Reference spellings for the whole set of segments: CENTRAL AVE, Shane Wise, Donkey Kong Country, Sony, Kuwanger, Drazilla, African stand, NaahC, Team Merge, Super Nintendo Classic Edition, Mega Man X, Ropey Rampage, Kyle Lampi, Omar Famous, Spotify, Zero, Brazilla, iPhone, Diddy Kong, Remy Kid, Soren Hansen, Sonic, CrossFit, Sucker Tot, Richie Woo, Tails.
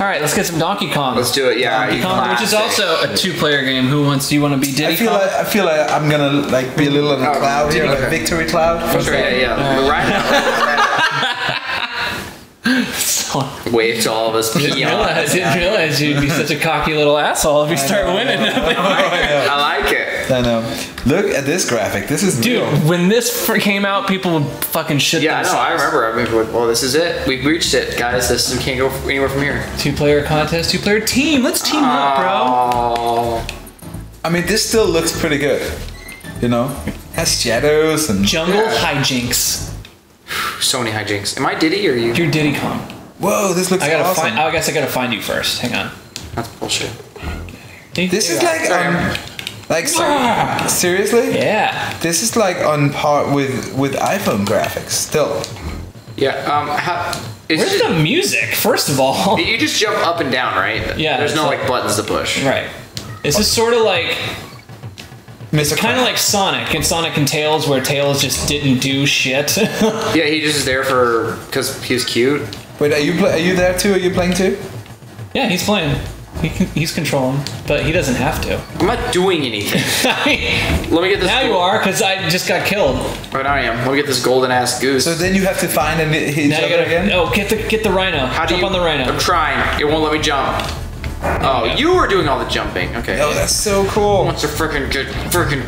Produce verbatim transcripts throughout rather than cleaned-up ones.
All right, let's get some Donkey Kong. Let's do it, yeah. Donkey Kong, which is also a two-player game. Who wants? Do you want to be Diddy I feel Kong? Like, I feel like I'm gonna like be a little in a cloud here, like a victory cloud. For sure, yeah, yeah. All right. Right now. Wave to all of us. I didn't realize, didn't realize you'd be such a cocky little asshole if you start know, winning. I, like I like it. I know. Look at this graphic. This is dude. Real. When this came out, people fucking shit. Yeah, no, I remember. I mean, well, this is it. We've reached it, guys. This we can't go anywhere from here. Two-player contest, two-player team. Let's team oh. up, bro. I mean, this still looks pretty good. You know, it has shadows and jungle yeah. hijinks. Sony hijinks. Am I Diddy or you? You're Diddy Kong. Whoa, this looks I gotta awesome. Find, I guess I gotta find you first. Hang on. That's bullshit. This is like um. Like wow. seriously? Yeah. This is like on par with with iPhone graphics still. Yeah. Um. How, Where's just, the music? First of all, you just jump up and down, right? Yeah. There's no like, like buttons to push. Right. This is sort of like. It's kind of like Sonic and Sonic and Tails, where Tails just didn't do shit. Yeah, he just is there for because he's cute. Wait, are you are you there too? Are you playing too? Yeah, he's playing. He can, he's controlling, but he doesn't have to. I'm not doing anything. Let me get this. Now gold. You are, because I just got killed. Right, I am. Let me get this golden ass goose. So then you have to find and hit each other again. Oh, get the get the rhino. How jump do you, on the rhino? I'm trying. It won't let me jump. Oh, yeah. You were doing all the jumping. Okay. Oh, that's so cool. What's a frickin' good frickin'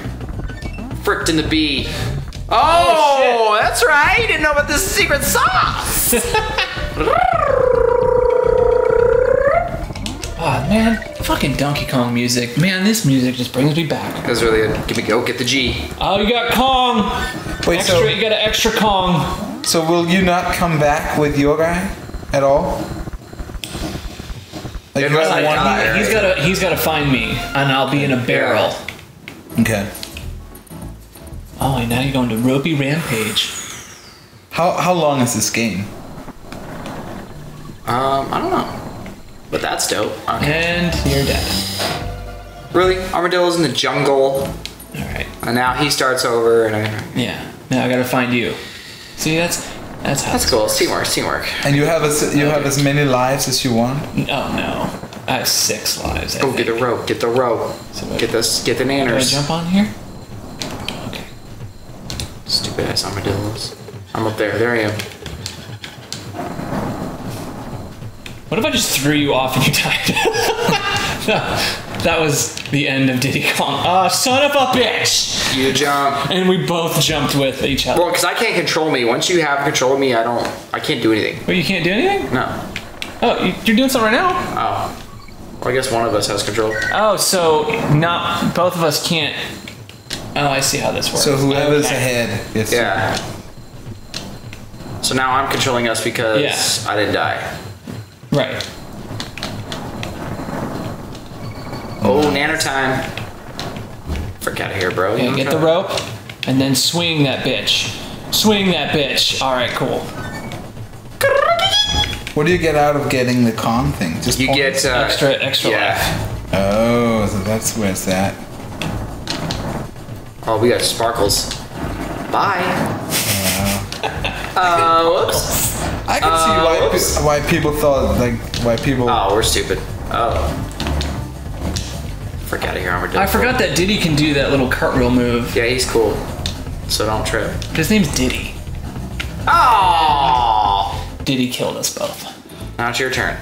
fricked in the bee? Oh, oh shit. That's right. You didn't know about this secret sauce. Oh, man, fucking Donkey Kong music. Man, this music just brings me back. That's really good. Give me go, get the G. Oh, you got Kong. Wait, extra, so you got an extra Kong. So will you not come back with your guy at all? Like you I die, he's got to he's got to find me, and I'll be in a barrel. Okay. Oh, and now you're going to Ropey Rampage. How how long is this game? Um, I don't know. But that's dope. Okay. And you're dead. Really? Armadillo's in the jungle. Alright. And now he starts over and I... Yeah. Now I gotta find you. See, that's... That's how That's cool. Works. It's teamwork. It's teamwork. And you have as, you have as many lives as you want? Oh, no. I have six lives, I Oh, think. Get the rope. Get the rope. So what, get this. Get the nanners. Can I jump on here? Okay. Stupid ass armadillos. I'm up there. There I am. What if I just threw you off and you died? No, that was the end of Diddy Kong. Ah, uh, son of a bitch! You jump. And we both jumped with each other. Well, because I can't control me. Once you have control of me, I don't... I can't do anything. Well, you can't do anything? No. Oh, you're doing something right now? Oh. Well, I guess one of us has control. Oh, so not... Both of us can't... Oh, I see how this works. So whoever's okay. ahead... It's yeah. So now I'm controlling us because yeah. I didn't die. Right. Oh, nanner time. Frick out of here, bro. Yeah, get the rope, and then swing that bitch. Swing that bitch. All right, cool. What do you get out of getting the Kong thing? Just you get uh, extra, extra yeah. life. Oh, so that's where it's at. Oh, we got sparkles. Bye. Uh, uh whoops. I can uh, see why, why people thought, like, why people... Oh, we're stupid. Oh. Frick out of here, armadillo. I forgot that Diddy can do that little cartwheel move. Yeah, he's cool. So don't trip. His name's Diddy. Oh! Diddy killed us both. Now it's your turn.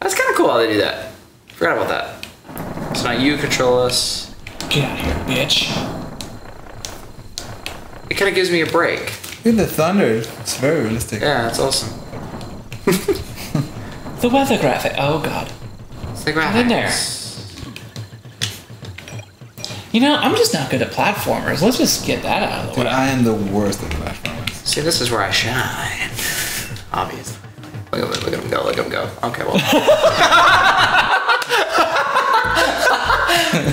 That's kind of cool how they do that. Forgot about that. So now you control us. Get out of here, bitch. It kind of gives me a break. Look at the thunder. It's very realistic. Yeah, it's awesome. The weather graphic. Oh, God. It's the graphic. Get in there. You know, I'm just not good at platformers. Let's just get that out of the Dude, way. But I am the worst at platformers. See, this is where I shine. Obviously. Look at him, look at him go, look at him go. Okay, well.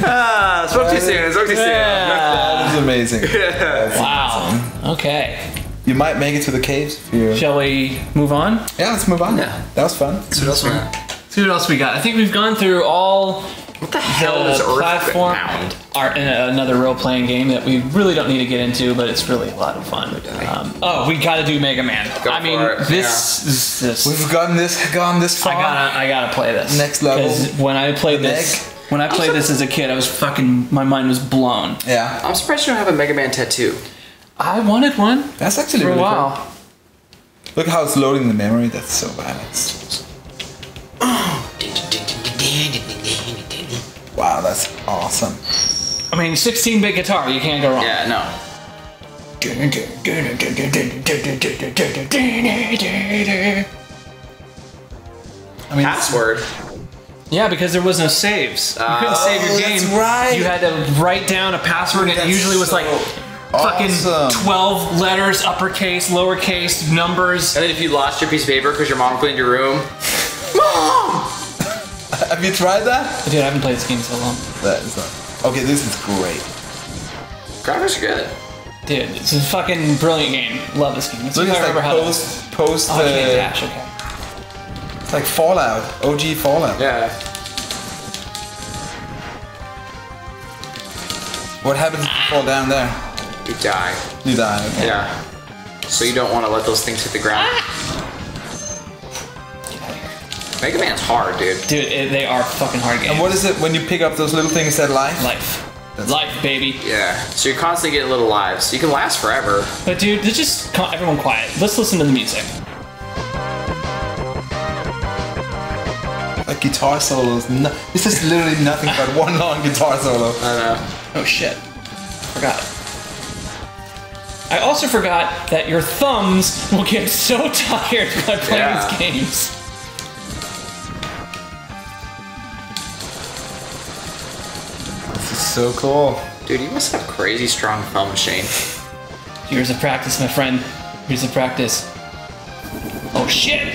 ah, spoke too soon, spoke too soon. That is amazing. That's wow. Amazing. Okay. You might make it to the caves. If Shall we move on? Yeah, let's move on. Yeah. That was fun. Let's see what else we got. I think we've gone through all What the hell the is Earthbound? Platform are in another role-playing game that we really don't need to get into, but it's really a lot of fun. Um, oh, we gotta do Mega Man. Go I mean, it. this, yeah. this, this. We've gone this, gone this far. I gotta, I gotta play this. Next level. Because when I played this, when I played this as a kid, I was fucking, my mind was blown. Yeah. I'm surprised you don't have a Mega Man tattoo. I wanted one. That's actually really cool. For a while. Cool. Look how it's loading the memory. That's so bad. It's... Wow, that's awesome. I mean, sixteen bit guitar, you can't go wrong. Yeah, no. I mean, password. Yeah, because there was no saves. Uh, you couldn't save your game. That's right. You had to write down a password, and that's it usually so was like fucking awesome. twelve letters, uppercase, lowercase, numbers. And then if you lost your piece of paper because your mom cleaned your room. Mom! Have you tried that? Dude, I haven't played this game in so long. That is not... Okay, this is great. Graphics are good. Dude, it's a fucking brilliant game. Love this game. It's like post... post oh, uh, dash, okay. It's like Fallout. O G Fallout. Yeah. What happens if you fall down there? You die. You die, okay. Yeah. So you don't want to let those things hit the ground. Ah! Mega Man's hard, dude. Dude, it, they are fucking hard games. And what is it when you pick up those little things that life? Life. That's life, it. Baby. Yeah. So you're constantly getting little lives. So you can last forever. But dude, let's just everyone quiet. Let's listen to the music. Like guitar solos. No, this is literally nothing but one long guitar solo. I know. Oh shit. Forgot. I also forgot that your thumbs will get so tired by playing yeah. these games. So cool. Dude, you must have crazy strong thumb, Shane. Here's a practice, my friend. Here's a practice. Oh shit!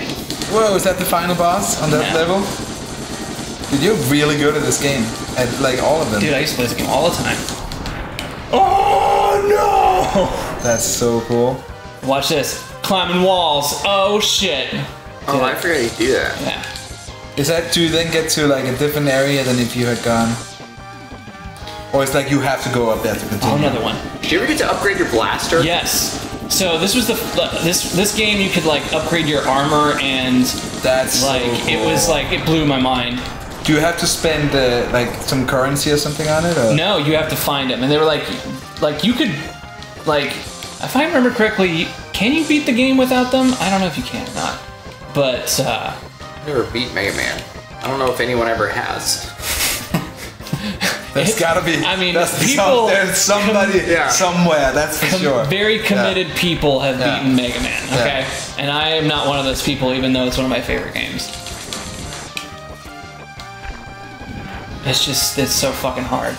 Whoa, is that the final boss on that no. level? Dude, you're really good at this game. At like all of them. Dude, I used to play this game all the time. Oh no! That's so cool. Watch this. Climbing walls. Oh shit. Dude, oh, I forgot you do that. Yeah. Is that to then get to like a different area than if you had gone? Or it's like you have to go up there to continue. Oh, another one. Did you ever get to upgrade your blaster? Yes. So this was the this this game you could like upgrade your armor and that's like so cool. It was like it blew my mind. Do you have to spend uh, like some currency or something on it? Or? No, you have to find them. And they were like, like you could, like if I remember correctly, can you beat the game without them? I don't know if you can or not. But uh, I've never beat Mega Man. I don't know if anyone ever has. There's gotta be. I mean, that's people. Some, there's somebody yeah. somewhere. That's for sure. Very committed yeah. people have yeah. beaten Mega Man. Okay, yeah. And I am not one of those people, even though it's one of my favorite games. It's just, it's so fucking hard.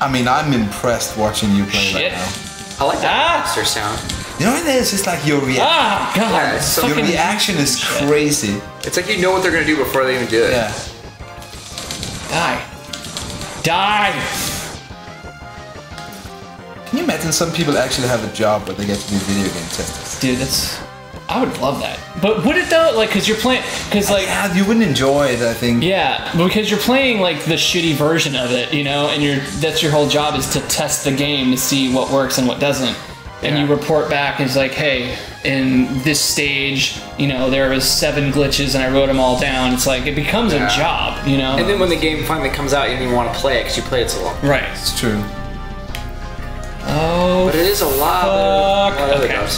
I mean, I'm impressed watching you play Shit. right now. I like that monster ah. sound. You know what it is? It's like your reaction. Ah, God, yeah, it's so your reaction is shit. crazy. It's like you know what they're gonna do before they even do it. Yeah. Die. Die! Can you imagine some people actually have a job where they get to be video game testers? Dude, that's... I would love that. But would it though? Like, cause you're playing... Cause like... Yeah, you wouldn't enjoy it, I think. Yeah, because you're playing like the shitty version of it, you know? And you're that's your whole job is to test the game to see what works and what doesn't. And yeah. you report back and it's like, hey, in this stage, you know, there was seven glitches and I wrote them all down. It's like, it becomes yeah. a job, you know? And then when the game finally comes out, you don't even want to play it because you played it so long. Right. It's true. Oh, But it is a lot fuck. of... What okay. other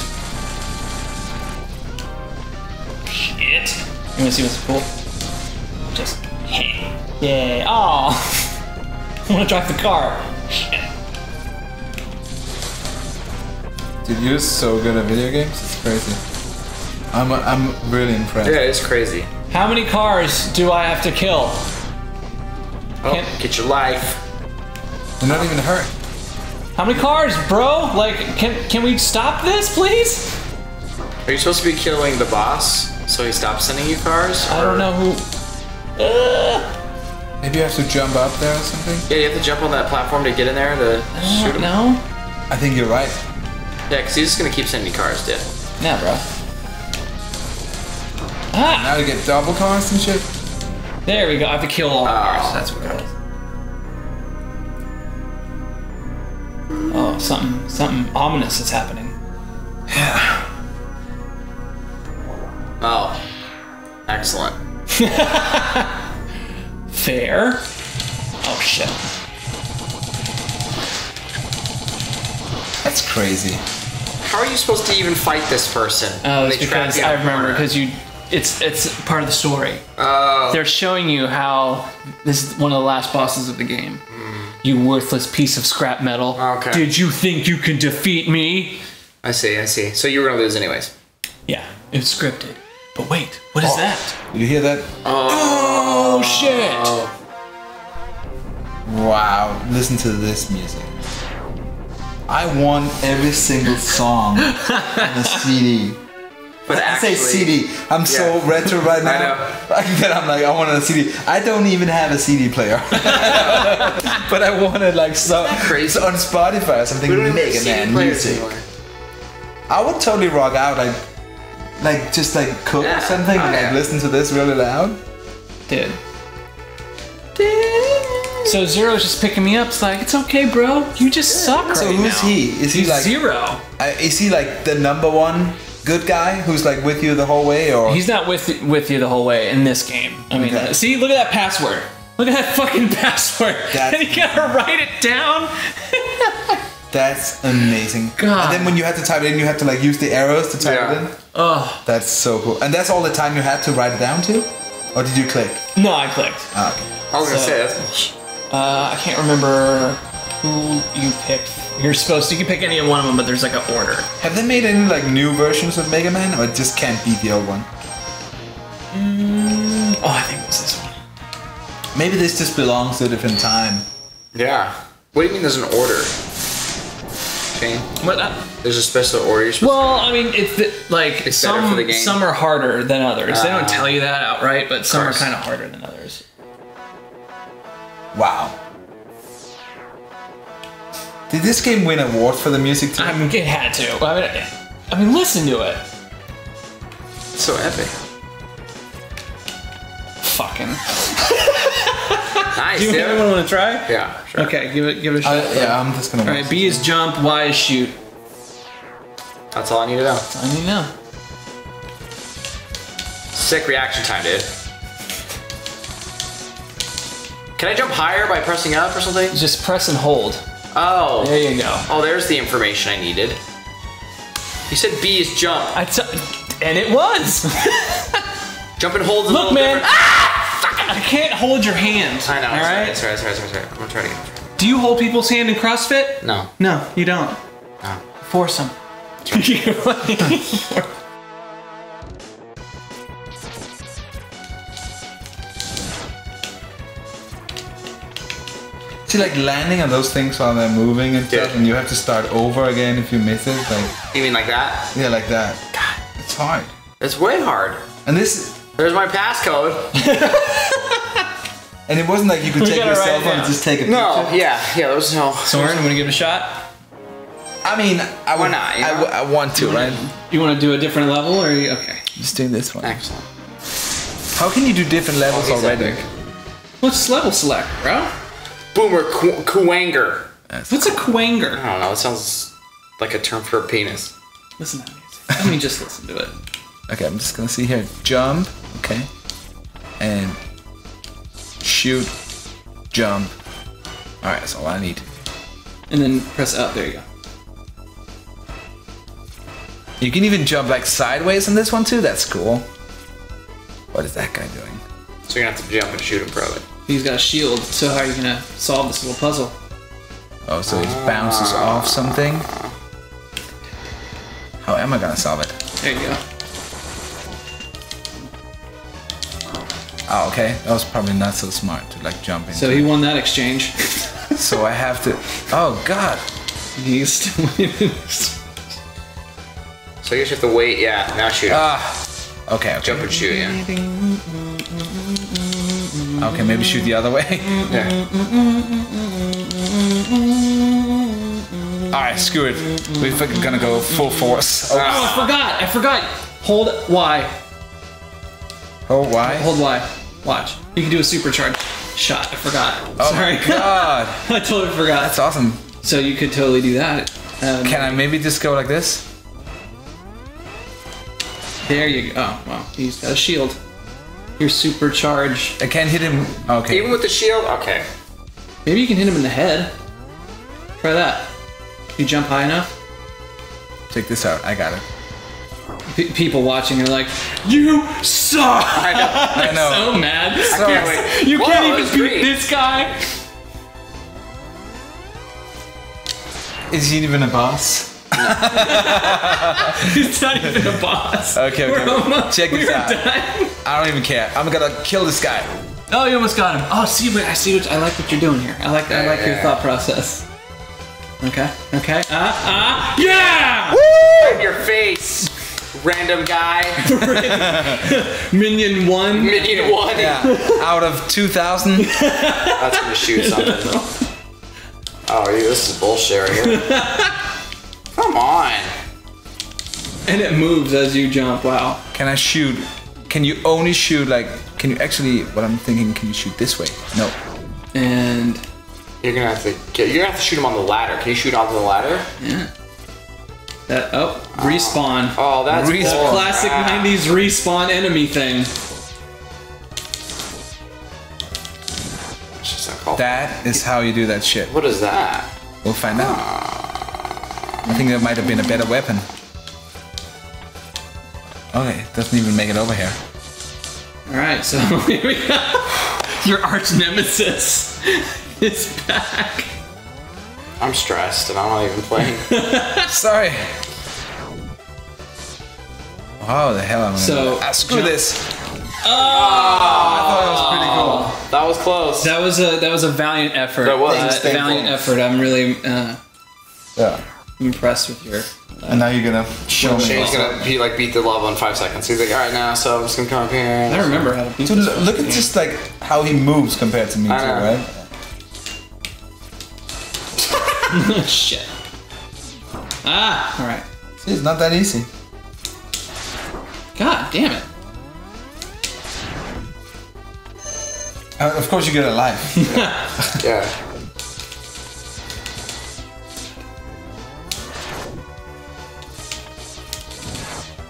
Shit. You want to see what's cool? Just... Yeah. Oh. I want to drive the car. Shit. Dude, you're so good at video games. It's crazy. I'm I'm really impressed. Yeah, it's crazy. How many cars do I have to kill? Oh, Can't... get your life. You're not even hurt. How many cars, bro? Like, can can we stop this, please? Are you supposed to be killing the boss so he stops sending you cars? Or... I don't know who. Uh... Maybe you have to jump up there or something. Yeah, you have to jump on that platform to get in there to I shoot him. No. I think you're right. Yeah, because he's just going to keep sending me cars, dude. Nah, bro. Ah! Now to get double cars and shit? There we go. I have to kill all the oh, cars. That's what it is. Oh, something, something ominous is happening. Yeah. Oh. Excellent. Fair. Oh, shit. That's crazy. How are you supposed to even fight this person? Oh, it's because I remember, because you... It's it's part of the story. Oh. They're showing you how this is one of the last bosses of the game. Mm. You worthless piece of scrap metal. Okay. Did you think you can defeat me? I see, I see. So you were gonna lose anyways. Yeah, it's scripted. But wait, what is oh. that? Did you hear that? Oh, oh shit! Oh. Wow, listen to this music. I want every single song on the C D. But I actually, say C D. I'm yeah. so retro right now. I know. I can, I'm like, I want a C D. I don't even have a C D player. But I want it like so, crazy? so on Spotify or something. Mega Man music. Anymore. I would totally rock out. Like, like just like cook yeah. or something oh, and yeah. like listen to this really loud. Dude. Dude. So Zero's just picking me up. It's like, it's okay, bro. You just yeah. suck. So right who's now. he? Is He's he like Zero? I, is he like the number one? Good guy who's like with you the whole way, or he's not with with you the whole way in this game. I mean, okay. see, look at that password. Look at that fucking password. That's and you gotta write it down. That's amazing. God. And then when you had to type it in, you had to like use the arrows to type yeah. it in. Oh, that's so cool. And that's all the time you had to write it down to, or did you click? No, I clicked. Oh, okay. I was so, gonna say that's. Uh, I can't remember who you picked. You're supposed to, you can pick any one of them, but there's like an order. Have they made any like new versions of Mega Man, or it just can't be the old one? Mm, oh, I think it was this one. Maybe this just belongs to a different time. Yeah. What do you mean there's an order? Shane? What? Uh, there's a special order you're supposed well, to Well, I mean, it's the, like it's some, for the game. some are harder than others. Uh, they don't tell you that outright, but some are kind of harder than others. Wow. Did this game win an award for the music team? I mean, it had to. I mean, I mean, listen to it. It's so epic. Fucking. Nice. Do you yeah. anyone want to try? Yeah. Sure. Okay, give it, give it a shot. Uh, yeah, I'm just gonna. All right, B is jump, Y is shoot. That's all I need to know. That's all I need to know. Sick reaction time, dude. Can I jump higher by pressing up or something? Just press and hold. Oh. There you go. Oh, there's the information I needed. You said B is jump. I t and it was. Jump and hold the Look, man. Ah! Fuck. I can't hold your hand. I know. All right. Sorry, sorry, sorry, sorry. I'm going to try it again. Do you hold people's hand in CrossFit? No. No, you don't. No. Force them. Like landing on those things while they're moving and stuff, yeah. and you have to start over again if you miss it. Like you mean like that? Yeah, like that. God, it's hard. It's way hard. And this, there's my passcode. And it wasn't like you could we take your cell phone and just take a no, picture. No, yeah, yeah, there was no. Soren, want to give it a shot? I mean, I would not. You know? I, w I want to, you wanna, right? You want to do a different level, or are you okay? Just do this one. Excellent. How can you do different levels oh, already? Epic. What's level select, bro? Boomer Kuwanger. What's a Kuwanger? I don't know. It sounds like a term for a penis. Listen to that music. Let me just listen to it. Okay, I'm just gonna see here. Jump. Okay. And shoot. Jump. All right, that's all I need. And then press up. There you go. You can even jump like sideways on this one too. That's cool. What is that guy doing? So you're gonna have to jump and shoot him, probably. He's got a shield, so how are you gonna solve this little puzzle? Oh, so he bounces off something? How am I gonna solve it? There you go. Oh, okay. That was probably not so smart to like jump in. So he won that exchange. So I have to. Oh, God! He's still winning. So I guess you have to wait, yeah, now shoot. Ah! Okay, okay. Jump and shoot, yeah. Okay, maybe shoot the other way. Yeah. Alright, screw it. We're gonna go full force. Oh, oh, I forgot! I forgot! Hold Y. Hold Y? Hold Y. Watch. You can do a supercharge shot. I forgot. Oh, sorry. God. I totally forgot. That's awesome. So you could totally do that. Um, Can I maybe just go like this? There you go. Oh, wow. He's got a shield. You're supercharged. I can't hit him. Okay. Even with the shield? Okay. Maybe you can hit him in the head. Try that. You jump high enough. Take this out. I got it. P people watching are like, you suck! I know. I'm I know. so mad. So I can't wait. You Whoa, can't even beat this guy. Is he even a boss? He's not even a boss. Okay, okay. We're almost, Check this out. Done. I don't even care. I'm gonna kill this guy. Oh, you almost got him. Oh, see, wait, I see what I like what you're doing here. I like that. I like yeah, your yeah. thought process. Okay. Okay. Ah. Uh, ah. Uh, yeah. Woo! In your face, random guy. Minion one. Minion one. Yeah. Out of two thousand. That's gonna shoot something. Oh, you, this is bullshit right here. Come on. And it moves as you jump. Wow. Can I shoot? Can you only shoot like? Can you actually? What I'm thinking? Can you shoot this way? No. And you're gonna have to. Get, you're gonna have to shoot him on the ladder. Can you shoot onto the ladder? Yeah. That. Oh, oh. Respawn. Oh, that's Res cool. classic ah. nineties respawn enemy thing. That is how you do that shit. What is that? We'll find out. Uh, I think that might have been a better weapon. Okay, it doesn't even make it over here. Alright, so here we go. Your arch nemesis is back. I'm stressed and I'm not even playing. Sorry. Oh, the hell am I? So, ah, screw jump. this. Oh, oh, I thought that was pretty cool. That was close. That was a that was a valiant effort. That was uh, a valiant effort. I'm really uh, yeah. impressed with your. Uh, and now you're gonna show me. Shane's gonna be like beat the lava in five seconds. He's like, all right now, so I'm just gonna come up here. And I remember how to beat. So look, look at just like how he moves compared to me, I know. too, right? Shit. Ah, all right. See, it's not that easy. God damn it. Uh, of course you get a life. Yeah. Yeah.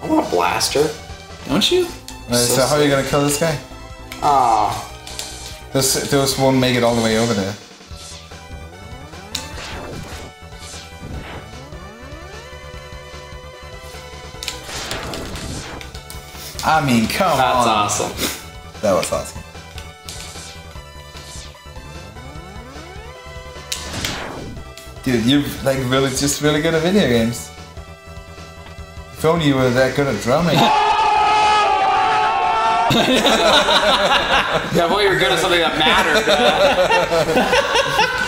I want a blaster. Don't you? Right, so, so how are you gonna kill this guy? Ah. Oh. This those won't make it all the way over there. I mean, come That's on. That's awesome. That was awesome. Dude, you're like really just really good at video games. If only you were that good at drumming. Yeah, well, you were good at something that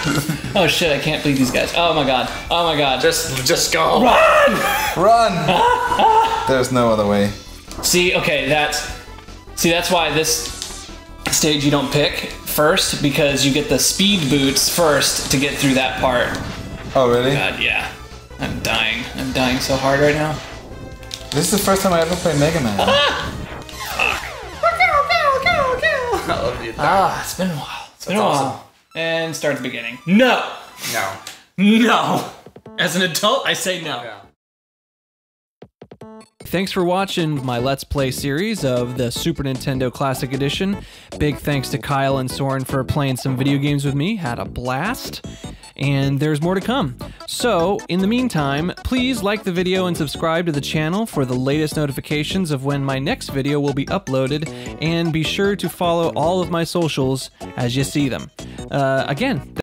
mattered. Oh shit, I can't believe these guys. Oh my god. Oh my god. Just just go. Run! Run! There's no other way. See, okay, that's see that's why this stage you don't pick first, because you get the speed boots first to get through that part. Oh really? God, yeah. I'm dying. I'm dying so hard right now. This is the first time I ever played Mega Man. Ah! Fuck. I love you. Ah, it's been a while. It's That's been a awesome. while. And start at the beginning. No. No. No. As an adult, I say no. Yeah. Thanks for watching my Let's Play series of the Super Nintendo Classic Edition. Big thanks to Kyle and Soren for playing some video games with me. Had a blast. And there's more to come. So, in the meantime, please like the video and subscribe to the channel for the latest notifications of when my next video will be uploaded, and be sure to follow all of my socials as you see them. Uh, again,